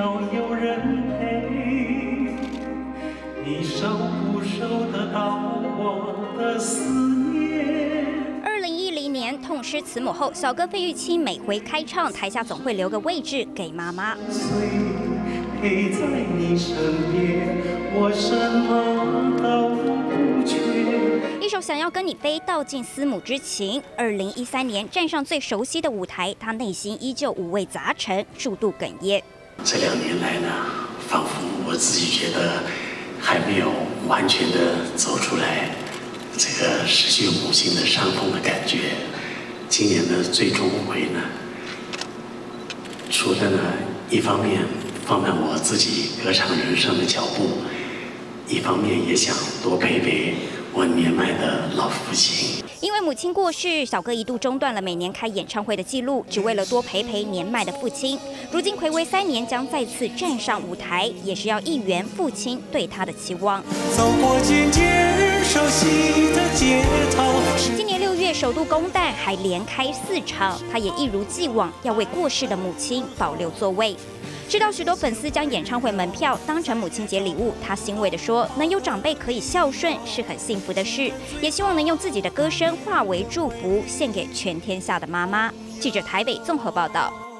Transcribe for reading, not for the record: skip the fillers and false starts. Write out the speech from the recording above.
要有人陪，你收不收得到我的思念？2010年痛失慈母后，小哥费玉清每回开唱，台下总会留个位置给妈妈。所以陪在你身边，我什么都不缺。一首《想要跟你飞》道尽思母之情。2013年站上最熟悉的舞台，他内心依旧五味杂陈，数度哽咽。 这2年来呢，仿佛我自己觉得还没有完全的走出来这个失去母亲的伤痛的感觉。今年的最终回呢，除了呢一方面放慢我自己歌唱人生的脚步，一方面也想多陪陪我年迈的老父亲。 因为母亲过世，小哥一度中断了每年开演唱会的记录，只为了多陪陪年迈的父亲。如今暌违3年，将再次站上舞台，也是要一圆父亲对他的期望。走过渐渐熟悉的街头。今年6月首度公诞，还连开4场，他也一如既往要为过世的母亲保留座位。 知道许多粉丝将演唱会门票当成母亲节礼物，他欣慰地说：“能有长辈可以孝顺是很幸福的事，也希望能用自己的歌声化为祝福，献给全天下的妈妈。”记者台北综合报道。